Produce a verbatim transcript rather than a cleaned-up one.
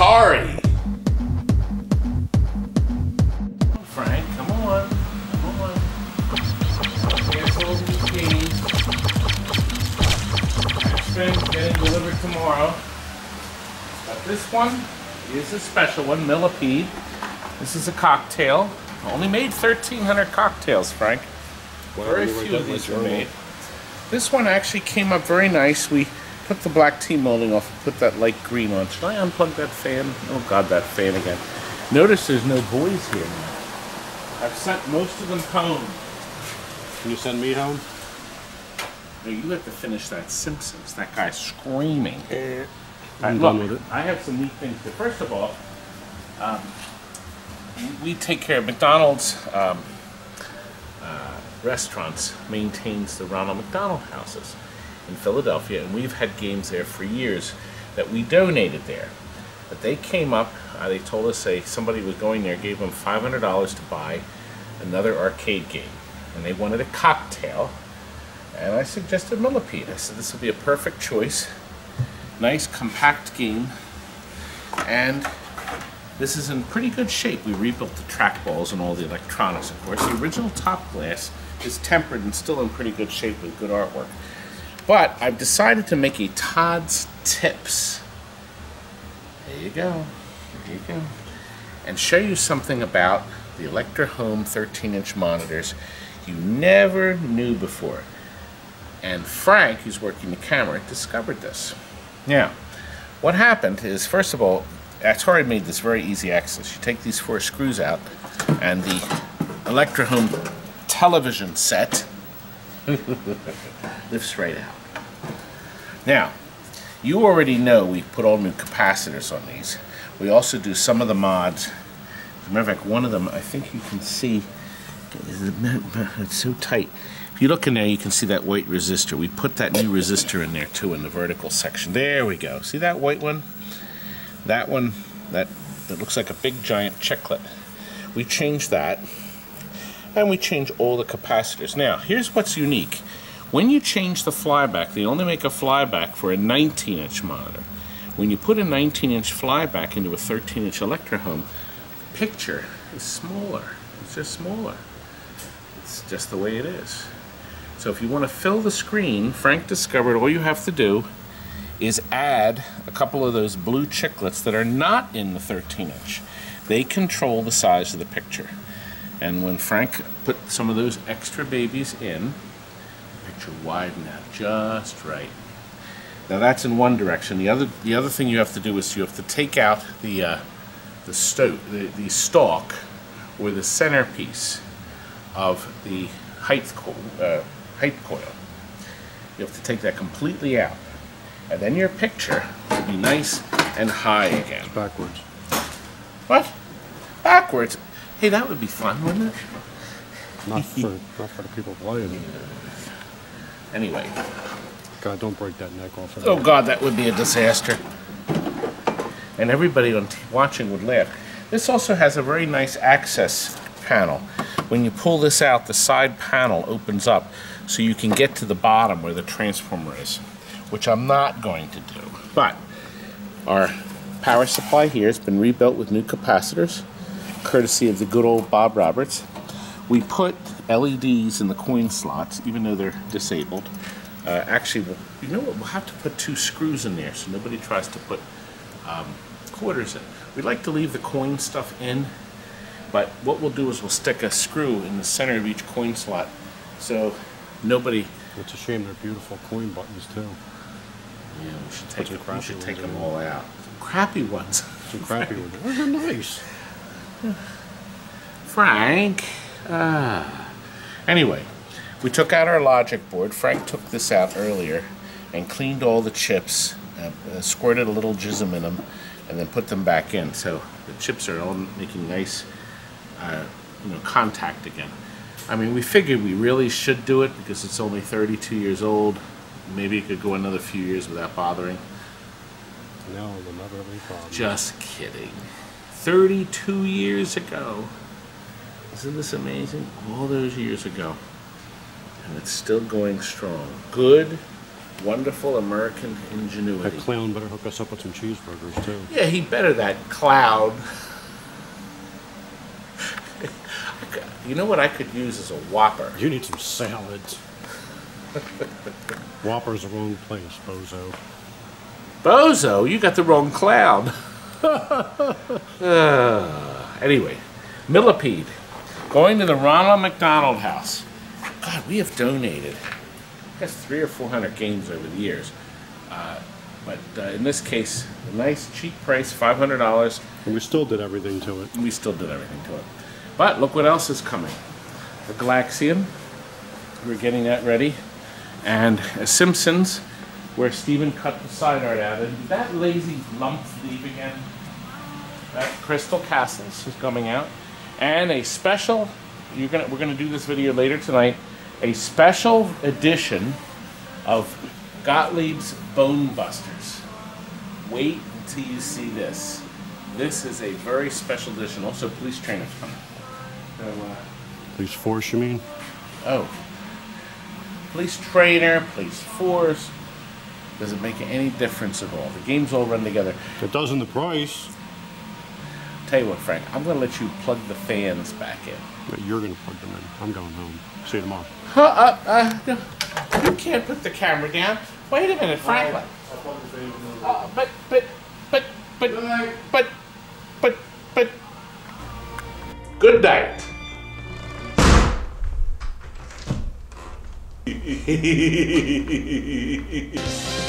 Atari. Frank, come on. Come on. Cancels and keys. It's getting delivered tomorrow. But this one is a special one, Millipede. This is a cocktail. Only made thirteen hundred cocktails, Frank. Wow, very few of these were made. This one actually came up very nice. We took the black tea molding off and put that light green on. Should I unplug that fan? Oh God, that fan again. Notice there's no boys here now. I've sent most of them home. Can you send me home? No, you have to finish that Simpsons. That guy's screaming. Eh, I'm right, done look, with it. I have some neat things to, first of all, um, we take care of McDonald's. Um, uh, restaurants maintains the Ronald McDonald houses in Philadelphia, and we've had games there for years that we donated there. But they came up, uh, they told us they, somebody was going there, gave them five hundred dollars to buy another arcade game, and they wanted a cocktail, and I suggested Millipede. I said this would be a perfect choice, nice compact game, and this is in pretty good shape. We rebuilt the trackballs and all the electronics, of course. The original top glass is tempered and still in pretty good shape with good artwork. But I've decided to make a Todd's Tips. There you go. There you go. And show you something about the Electro Home thirteen inch monitors you never knew before. And Frank, who's working the camera, discovered this. Now, what happened is, first of all, Atari made this very easy access. You take these four screws out, and the Electro Home television set lifts right out. Now, you already know we put all new capacitors on these. We also do some of the mods. As a matter of fact, one of them, I think you can see, it's so tight. If you look in there, you can see that white resistor. We put that new resistor in there, too, in the vertical section. There we go. See that white one? That one, that it looks like a big giant checklet. We changed that, and we change all the capacitors. Now, here's what's unique. When you change the flyback, they only make a flyback for a nineteen inch monitor. When you put a nineteen inch flyback into a thirteen inch Electro Home, the picture is smaller. It's just smaller. It's just the way it is. So if you want to fill the screen, Frank discovered all you have to do is add a couple of those blue chiclets that are not in the thirteen inch. They control the size of the picture. And when Frank put some of those extra babies in, the picture widened out just right. Now that's in one direction. The other, the other thing you have to do is you have to take out the, uh, the, sto the, the stalk or the centerpiece of the height, co uh, height coil. You have to take that completely out. And then your picture will be nice and high again. It's backwards. What? Backwards? Hey, that would be fun, wouldn't it? Not for, not for the people playing. Anyway. God, don't break that neck off. Oh, God, that would be a disaster. And everybody on t watching would laugh. This also has a very nice access panel. When you pull this out, the side panel opens up so you can get to the bottom where the transformer is, which I'm not going to do. But our power supply here has been rebuilt with new capacitors, courtesy of the good old Bob Roberts. We put L E Ds in the coin slots, even though they're disabled. Uh, actually, we'll, you know what, we'll have to put two screws in there so nobody tries to put um, quarters in. We'd like to leave the coin stuff in, but what we'll do is we'll stick a screw in the center of each coin slot so nobody... It's a shame they're beautiful coin buttons, too. Yeah, we should take, it, we should take them all out. Crappy ones. Some crappy ones. Those are nice. Frank. Uh. Anyway, we took out our logic board. Frank took this out earlier and cleaned all the chips, uh, uh, squirted a little jism in them, and then put them back in. So the chips are all making nice uh, you know, contact again. I mean, we figured we really should do it because it's only thirty-two years old. Maybe it could go another few years without bothering. No, it'll never be a problem. Just kidding. thirty-two years ago. Isn't this amazing? All those years ago. And it's still going strong. Good Wonderful American ingenuity. That clown better hook us up with some cheeseburgers, too. Yeah, he better, that clown. You know what I could use is a Whopper. You need some salads. Whopper's the wrong place, bozo. Bozo? You got the wrong clown. uh, anyway, Millipede. Going to the Ronald McDonald House. God, we have donated, I guess, three or four hundred games over the years. Uh, but uh, in this case, a nice cheap price, five hundred dollars. And we still did everything to it. We still did everything to it. But look what else is coming. The Galaxian. We're getting that ready. And a Simpsons, where Steven cut the side art out. And that lazy lump's leaving in. That Crystal Castles is coming out. And a special, you're gonna, we're going to do this video later tonight, a special edition of Gottlieb's Bone Busters. Wait until you see this. This is a very special edition. Also, Police Trainers coming. So, uh, Police Force, you mean? Oh. Police Trainer, Police Force. Doesn't make any difference at all. The games all run together. It does in the price. Tell you what, Frank, I'm going to let you plug the fans back in. But you're going to plug them in. I'm going home. See you tomorrow. Uh, uh, uh, no. You can't put the camera down. Wait a minute, Frank. Right. Uh, but, but, but, but, good night. but, but, but. Good night. Good night.